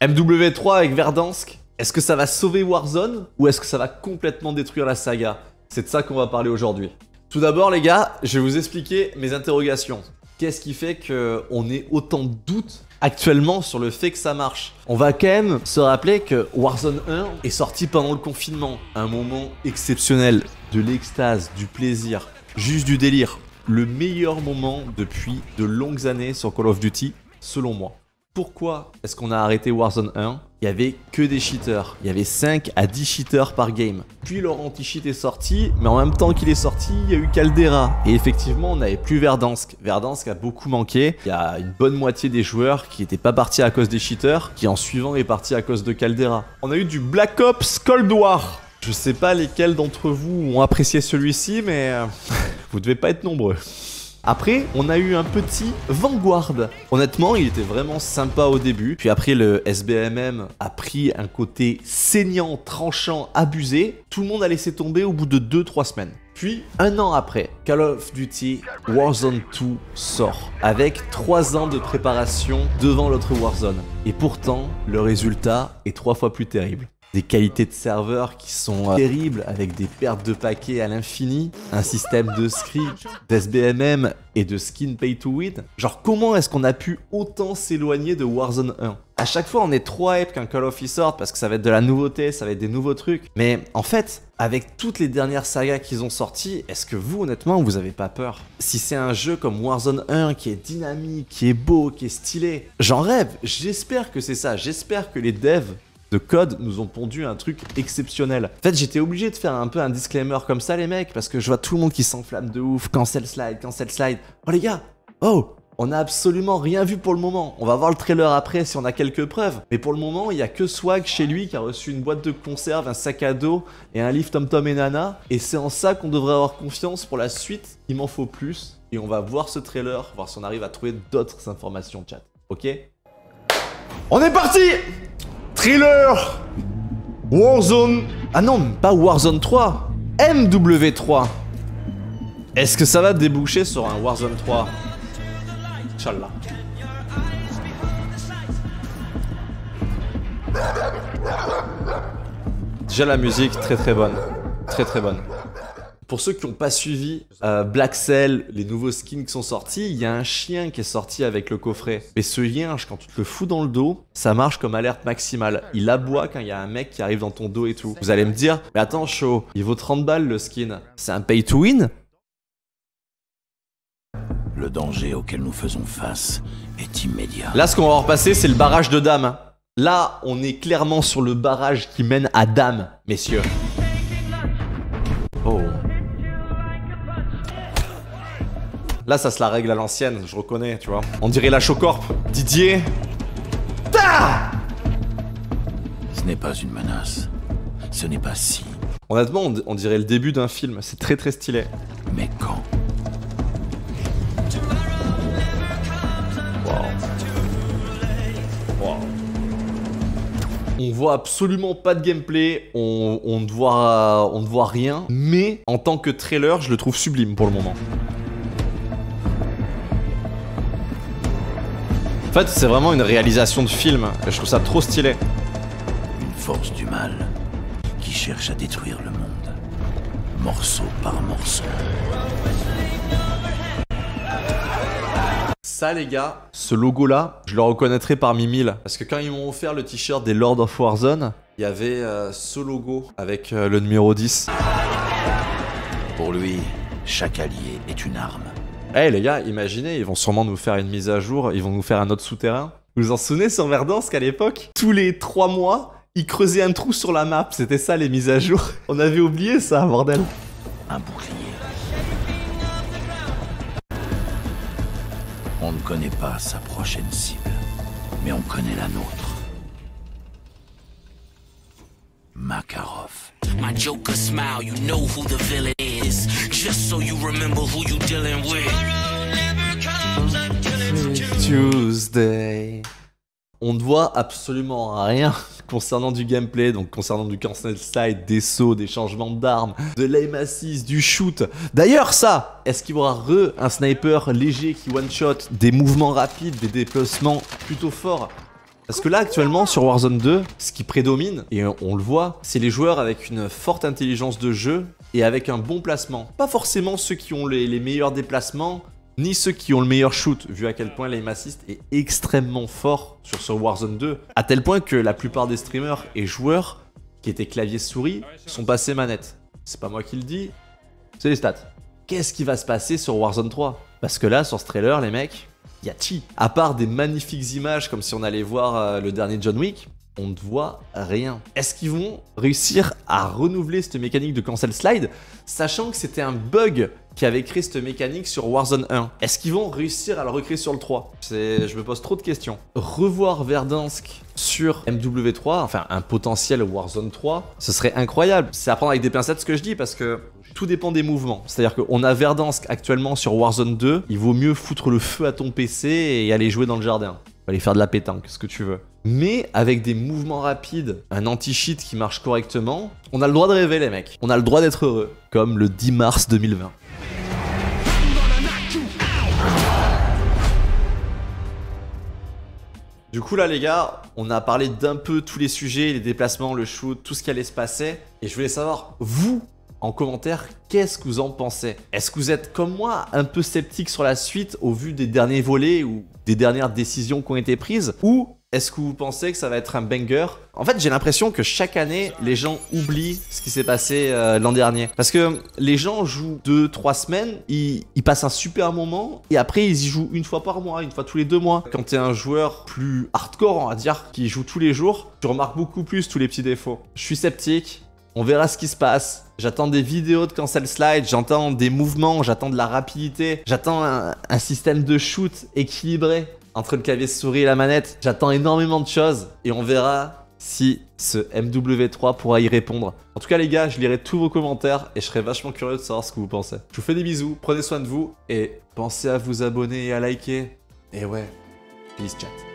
MW3 avec Verdansk, est-ce que ça va sauver Warzone ou est-ce que ça va complètement détruire la saga? C'est de ça qu'on va parler aujourd'hui. Tout d'abord les gars, je vais vous expliquer mes interrogations. Qu'est-ce qui fait qu'on ait autant de doutes actuellement sur le fait que ça marche? On va quand même se rappeler que Warzone 1 est sorti pendant le confinement. Un moment exceptionnel, de l'extase, du plaisir, juste du délire. Le meilleur moment depuis de longues années sur Call of Duty, selon moi. Pourquoi est-ce qu'on a arrêté Warzone 1? Il n'y avait que des cheaters, il y avait 5 à 10 cheaters par game. Puis leur anti-cheat est sorti, mais en même temps qu'il est sorti, il y a eu Caldera. Et effectivement, on n'avait plus Verdansk. Verdansk a beaucoup manqué. Il y a une bonne moitié des joueurs qui n'étaient pas partis à cause des cheaters, qui en suivant est parti à cause de Caldera. On a eu du Black Ops Cold War. Je sais pas lesquels d'entre vous ont apprécié celui-ci, mais vous devez pas être nombreux. Après, on a eu un petit Vanguard. Honnêtement, il était vraiment sympa au début. Puis après, le SBMM a pris un côté saignant, tranchant, abusé. Tout le monde a laissé tomber au bout de 2-3 semaines. Puis, un an après, Call of Duty Warzone 2 sort. Avec 3 ans de préparation devant l'autre Warzone. Et pourtant, le résultat est 3 fois plus terrible. Des qualités de serveurs qui sont terribles, avec des pertes de paquets à l'infini, un système de script, d'SBMM et de skin pay to win. Genre comment est-ce qu'on a pu autant s'éloigner de Warzone 1? A chaque fois on est trop hype qu'un Call of Duty sorte parce que ça va être de la nouveauté, ça va être des nouveaux trucs. Mais en fait, avec toutes les dernières sagas qu'ils ont sorties, est-ce que vous honnêtement vous avez pas peur? Si c'est un jeu comme Warzone 1 qui est dynamique, qui est beau, qui est stylé, j'en rêve, j'espère que c'est ça, j'espère que les devs de code nous ont pondu un truc exceptionnel. En fait, j'étais obligé de faire un peu un disclaimer comme ça, les mecs, parce que je vois tout le monde qui s'enflamme de ouf. Cancel slide. Oh les gars, oh, on a absolument rien vu pour le moment. On va voir le trailer après si on a quelques preuves. Mais pour le moment, il n'y a que Swag chez lui qui a reçu une boîte de conserve, un sac à dos et un livre Tom Tom et Nana. Et c'est en ça qu'on devrait avoir confiance pour la suite. Il m'en faut plus. Et on va voir ce trailer, voir si on arrive à trouver d'autres informations, chat. Ok? On est parti! Thriller Warzone... Ah non, pas Warzone 3, MW3. Est-ce que ça va déboucher sur un Warzone 3? Inch'Allah. Déjà la musique, très bonne. Très bonne. Pour ceux qui n'ont pas suivi Black Cell, les nouveaux skins qui sont sortis, il y a un chien qui est sorti avec le coffret. Mais ce lien, quand tu te le fous dans le dos, ça marche comme alerte maximale. Il aboie quand il y a un mec qui arrive dans ton dos et tout. Vous allez me dire, mais attends, chaud, il vaut 30 balles le skin. C'est un pay to win? Le danger auquel nous faisons face est immédiat. Là, ce qu'on va repasser, c'est le barrage de Dame. Là, on est clairement sur le barrage qui mène à Dame, messieurs. Oh... Là, ça se la règle à l'ancienne, je reconnais, tu vois. On dirait la Chocorp. Didier. Ah, ce n'est pas une menace. Ce n'est pas si. Honnêtement, on dirait le début d'un film. C'est très stylé. Mais quand? Wow. On voit absolument pas de gameplay. On ne voit rien. Mais en tant que trailer, je le trouve sublime pour le moment. En fait, c'est vraiment une réalisation de film. Je trouve ça trop stylé. Une force du mal qui cherche à détruire le monde, morceau par morceau. Ça, les gars, ce logo-là, je le reconnaîtrai parmi 1000. Parce que quand ils m'ont offert le t-shirt des Lords of Warzone, il y avait ce logo avec le numéro 10. Pour lui, chaque allié est une arme. Eh hey les gars, imaginez, ils vont sûrement nous faire une mise à jour, ils vont nous faire un autre souterrain. Vous vous en souvenez sur Verdansk à l'époque? Tous les 3 mois, ils creusaient un trou sur la map, c'était ça les mises à jour. On avait oublié ça, bordel. Un bouclier. On ne connaît pas sa prochaine cible, mais on connaît la nôtre. Makarov. My joker smile, you know who the villain is. Just so you remember who you dealing with. Tuesday. On ne voit absolument rien concernant du gameplay, donc concernant du cancel slide, des sauts, des changements d'armes, de l'aim assist, du shoot. D'ailleurs ça, est-ce qu'il y aura un sniper léger qui one-shot, des mouvements rapides, des déplacements plutôt forts? Parce que là actuellement sur Warzone 2, ce qui prédomine, et on le voit, c'est les joueurs avec une forte intelligence de jeu et avec un bon placement. Pas forcément ceux qui ont les meilleurs déplacements, ni ceux qui ont le meilleur shoot, vu à quel point l'aim assist est extrêmement fort sur ce Warzone 2. À tel point que la plupart des streamers et joueurs qui étaient clavier-souris sont passés manette. C'est pas moi qui le dis, c'est les stats. Qu'est-ce qui va se passer sur Warzone 3? Parce que là sur ce trailer les mecs... Yachi. À part des magnifiques images comme si on allait voir le dernier John Wick, on ne voit rien. Est-ce qu'ils vont réussir à renouveler cette mécanique de cancel slide, sachant que c'était un bug qui avait créé cette mécanique sur Warzone 1? Est-ce qu'ils vont réussir à le recréer sur le 3? Je me pose trop de questions. Revoir Verdansk sur MW3, enfin un potentiel Warzone 3, ce serait incroyable. C'est à prendre avec des pincettes ce que je dis parce que tout dépend des mouvements. C'est-à-dire qu'on a Verdansk actuellement sur Warzone 2, il vaut mieux foutre le feu à ton PC et aller jouer dans le jardin. Aller faire de la pétanque, ce que tu veux. Mais avec des mouvements rapides, un anti-cheat qui marche correctement, on a le droit de rêver les mecs. On a le droit d'être heureux, comme le 10 mars 2020. Du coup là les gars, on a parlé d'un peu tous les sujets, les déplacements, le shoot, tout ce qui allait se passer. Et je voulais savoir, vous, en commentaire, qu'est-ce que vous en pensez? Est-ce que vous êtes comme moi un peu sceptique sur la suite au vu des derniers volets ou des dernières décisions qui ont été prises? Ou est-ce que vous pensez que ça va être un banger? En fait, j'ai l'impression que chaque année, les gens oublient ce qui s'est passé l'an dernier. Parce que les gens jouent 2-3 semaines, ils passent un super moment, et après ils y jouent une fois par mois, une fois tous les 2 mois. Quand t'es un joueur plus hardcore, on va dire, qui joue tous les jours, tu remarques beaucoup plus tous les petits défauts. Je suis sceptique. On verra ce qui se passe. J'attends des vidéos de cancel slide, j'attends des mouvements, j'attends de la rapidité, j'attends un système de shoot équilibré entre le clavier souris et la manette. J'attends énormément de choses et on verra si ce MW3 pourra y répondre. En tout cas les gars, je lirai tous vos commentaires et je serai vachement curieux de savoir ce que vous pensez. Je vous fais des bisous, prenez soin de vous et pensez à vous abonner et à liker. Et ouais, peace chat.